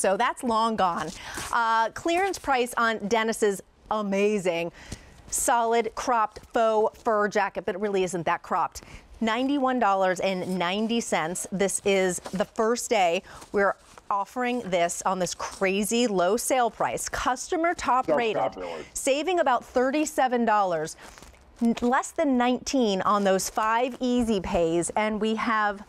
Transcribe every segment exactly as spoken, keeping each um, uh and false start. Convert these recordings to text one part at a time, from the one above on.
so that's long gone. Uh, clearance price on Dennis's amazing solid cropped faux fur jacket, but it really isn't that cropped. ninety-one ninety. This is the first day we're offering this on this crazy low sale price. Customer top so rated, popular. Saving about thirty-seven dollars, less than nineteen on those five easy pays, and we have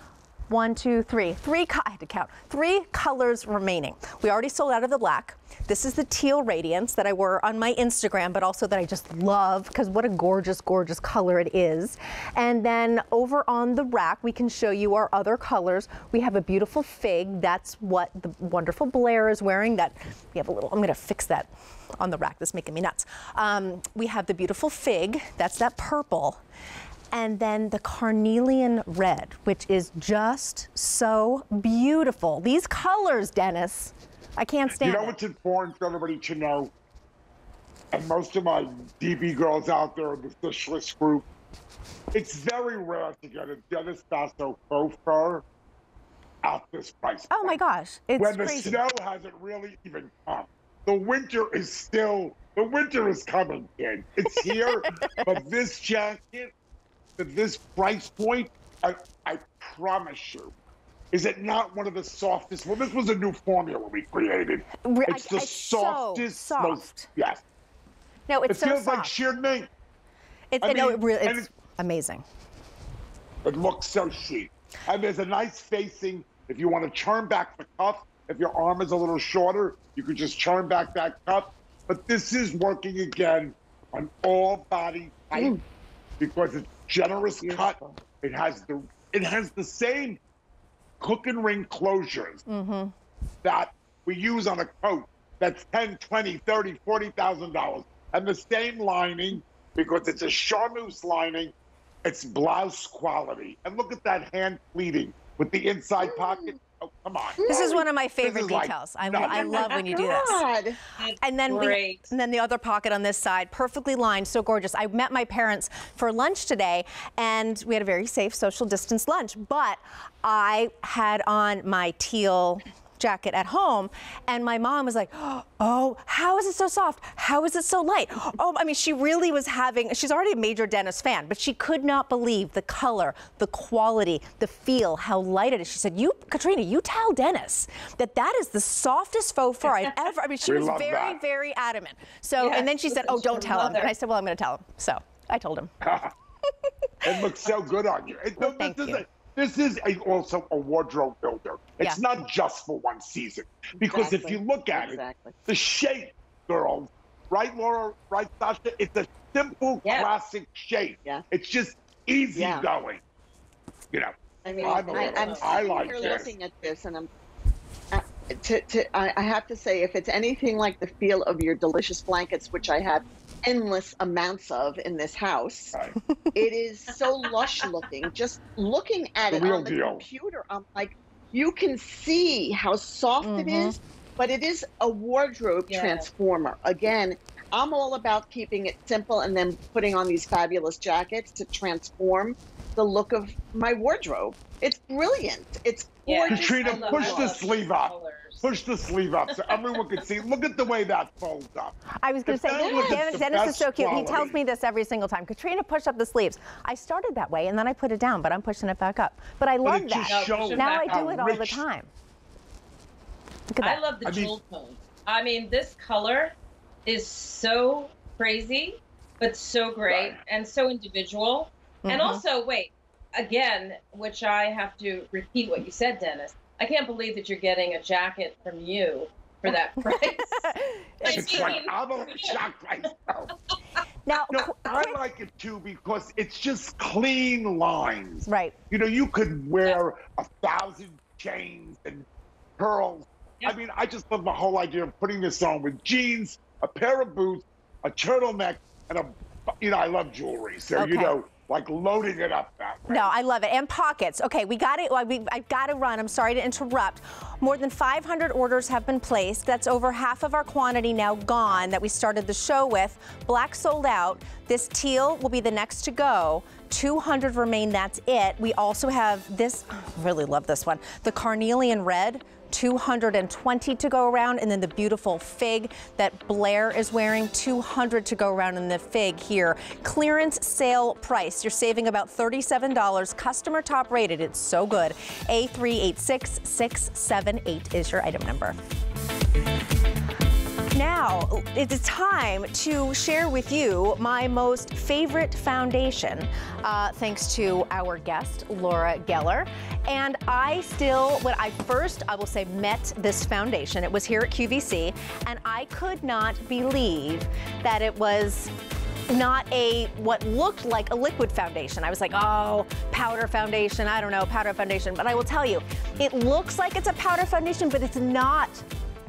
one, two, three, three, I had to count, three colors remaining. We already sold out of the black. This is the teal radiance that I wore on my Instagram, but also that I just love because what a gorgeous, gorgeous color it is. And then over on the rack, we can show you our other colors. We have a beautiful fig. That's what the wonderful Blair is wearing. That we have a little, I'm going to fix that on the rack. That's making me nuts. Um, we have the beautiful fig. That's that purple. And then the carnelian red, which is just so beautiful. These colors, Dennis, I can't stand it. You know what's important for everybody to know, and most of my D B girls out there in the fishless group, it's very rare to get a Dennis Basso faux fur at this price. Oh my gosh, it's crazy. When the snow hasn't really even come. The winter is still, the winter is coming, kid. It's here, but this jacket, at this price point, I, I promise you, is it not one of the softest? Well, this was a new formula we created. It's the I, I, softest, so soft. most, yes. No, it's it so soft. It feels like sheer mink. It's, I no, mean, it really, it's, it's amazing. It looks so chic. And there's a nice facing. If you want to turn back the cuff, if your arm is a little shorter, you could just turn back that cuff. But this is working again on all body type mm. because it's generous cut. It has the it has the same hook and ring closures mm-hmm. that we use on a coat that's ten, twenty, thirty, forty thousand dollars, and the same lining because it's a Charmeuse lining. It's blouse quality, and look at that hand pleating with the inside pocket. Oh, come on! This is one of my favorite details. Like, I, no, I love when you do this. God. And then we, and then the other pocket on this side, perfectly lined, so gorgeous. I met my parents for lunch today, and we had a very safe social distance lunch. But I had on my teal jacket at home, and my mom was like, oh, how is it so soft? How is it so light? Oh, I mean, she really was having, she's already a major Dennis fan, but she could not believe the color, the quality, the feel, how light it is. She said, you, Katrina, you tell Dennis that that is the softest faux fur I've ever, I mean, she we was very, that. very adamant. So, yes, and then she said, oh, don't tell mother. him. And I said, well, I'm gonna tell him. So, I told him. It looks so good on you. It, well, thank you. This is a, also a wardrobe builder. It's yeah. not just for one season. Because exactly. if you look at exactly. it, the shape, girls, right, Laura, right, Sasha? It's a simple, yeah. classic shape. Yeah. It's just easy yeah. going. You know, I mean, I'm, I, I'm I like here this. looking at this, and I'm, uh, to, to, I, I have to say, if it's anything like the feel of your delicious blankets, which I have endless amounts of in this house. Right. It is so lush looking. Just looking at the it on the deal. computer, I'm like, you can see how soft mm-hmm. it is, but it is a wardrobe yeah. transformer. Again, I'm all about keeping it simple and then putting on these fabulous jackets to transform the look of my wardrobe. It's brilliant. It's gorgeous. Katrina, yeah. push the sleeve up. Push the sleeve up so everyone can see. Look at the way that folds up. I was going to say, Dennis, Dennis is so cute. Quality. He tells me this every single time. Katrina, push up the sleeves. I started that way, and then I put it down, but I'm pushing it back up. But I love but that. No, now I do it all rich. the time. Look at that. I love the I mean, jewel tone. I mean, this color is so crazy, but so great right. and so individual. Mm-hmm. And also, wait, again, which I have to repeat what you said, Dennis. I can't believe that you're getting a jacket from you for that price. It's like, I'm on a shock right now. Now, no, I like it too because it's just clean lines. Right. You know, you could wear yeah. a thousand chains and pearls. Yeah. I mean, I just love the whole idea of putting this on with jeans, a pair of boots, a turtleneck, and a, you know, I love jewelry. So, okay. you know. Like loading it up that way. No, I love it. And pockets. Okay, we got it. I've got to run. I'm sorry to interrupt. More than five hundred orders have been placed. That's over half of our quantity now gone that we started the show with. Black sold out. This teal will be the next to go. two hundred remain. That's it. We also have this. I really love this one. The carnelian red. two hundred twenty to go around, and then the beautiful fig that Blair is wearing, two hundred to go around in the fig here. Clearance sale price, you're saving about thirty-seven dollars. Customer top rated, it's so good. A three eight six six seven eight is your item number. Now, it's time to share with you my most favorite foundation, uh, thanks to our guest, Laura Geller. And I still, when I first, I will say, met this foundation, it was here at Q V C, and I could not believe that it was not a, what looked like a liquid foundation. I was like, oh, powder foundation, I don't know, powder foundation. But I will tell you, it looks like it's a powder foundation, but it's not